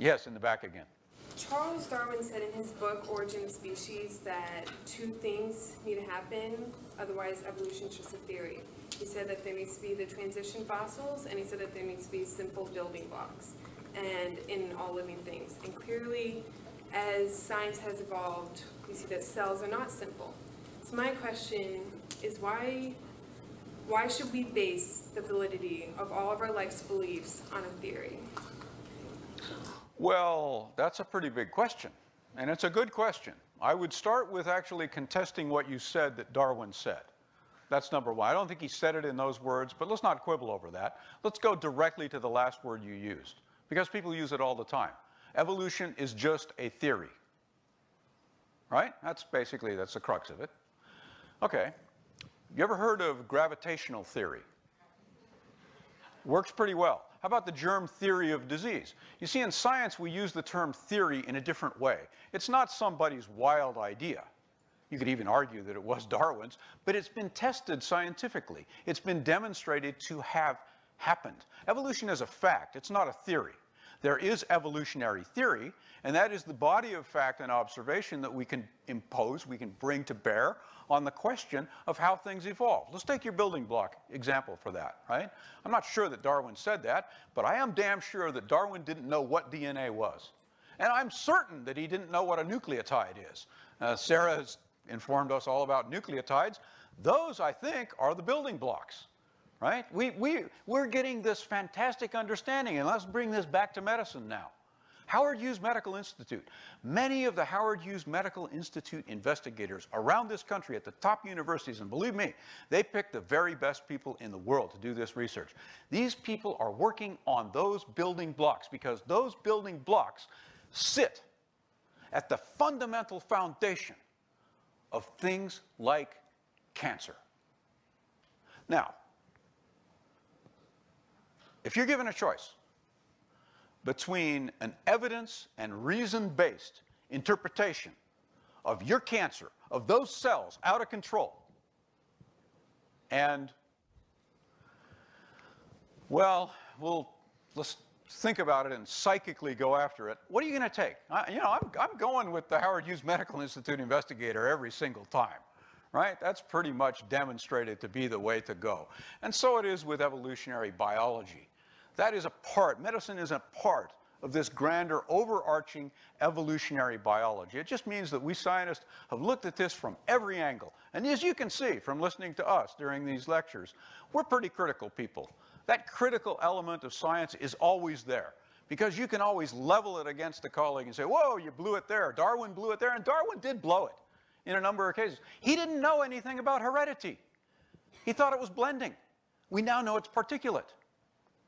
Yes, in the back again. Charles Darwin said in his book, Origin of Species, that two things need to happen, otherwise evolution's just a theory. He said that there needs to be the transition fossils, and he said that there needs to be simple building blocks, and in all living things. And clearly, as science has evolved, we see that cells are not simple. So my question is, why should we base the validity of all of our life's beliefs on a theory? Well, that's a pretty big question, and it's a good question. I would start with actually contesting what you said that Darwin said. That's number one. I don't think he said it in those words, but let's not quibble over that. Let's go directly to the last word you used, because people use it all the time. Evolution is just a theory, right? That's the crux of it. Okay, you ever heard of gravitational theory? Works pretty well. How about the germ theory of disease? You see, in science, we use the term theory in a different way. It's not somebody's wild idea. You could even argue that it was Darwin's, but it's been tested scientifically. It's been demonstrated to have happened. Evolution is a fact. It's not a theory. There is evolutionary theory, and that is the body of fact and observation that we can impose, we can bring to bear on the question of how things evolve. Let's take your building block example for that, right? I'm not sure that Darwin said that, but I am damn sure that Darwin didn't know what DNA was. And I'm certain that he didn't know what a nucleotide is. Sarah's informed us all about nucleotides. Those, I think, are the building blocks. Right? We're getting this fantastic understanding, and let's bring this back to medicine now. Howard Hughes Medical Institute. Many of the Howard Hughes Medical Institute investigators around this country at the top universities, and believe me, they picked the very best people in the world to do this research. These people are working on those building blocks because those building blocks sit at the fundamental foundation of things like cancer. Now, if you're given a choice between an evidence and reason-based interpretation of your cancer, of those cells out of control, and, well, let's think about it and psychically go after it, what are you going to take? I'm going with the Howard Hughes Medical Institute investigator every single time. Right? That's pretty much demonstrated to be the way to go. And so it is with evolutionary biology. That is a part, medicine is a part of this grander, overarching evolutionary biology. It just means that we scientists have looked at this from every angle. And as you can see from listening to us during these lectures, we're pretty critical people. That critical element of science is always there because you can always level it against a colleague and say, whoa, you blew it there. Darwin blew it there. And Darwin did blow it in a number of cases. He didn't know anything about heredity. He thought it was blending. We now know it's particulate.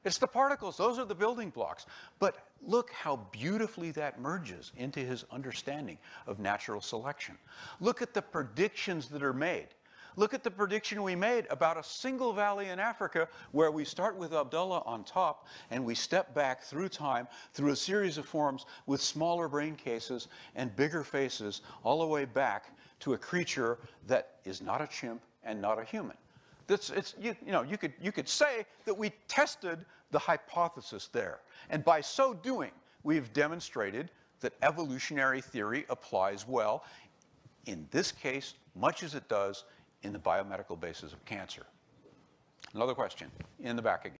It's the particles. Those are the building blocks. But look how beautifully that merges into his understanding of natural selection. Look at the predictions that are made. Look at the prediction we made about a single valley in Africa where we start with Abdullah on top and we step back through time through a series of forms with smaller brain cases and bigger faces all the way back to a creature that is not a chimp and not a human. You could say that we tested the hypothesis there. And by so doing, we've demonstrated that evolutionary theory applies well, in this case, much as it does in the biomedical basis of cancer. Another question in the back again.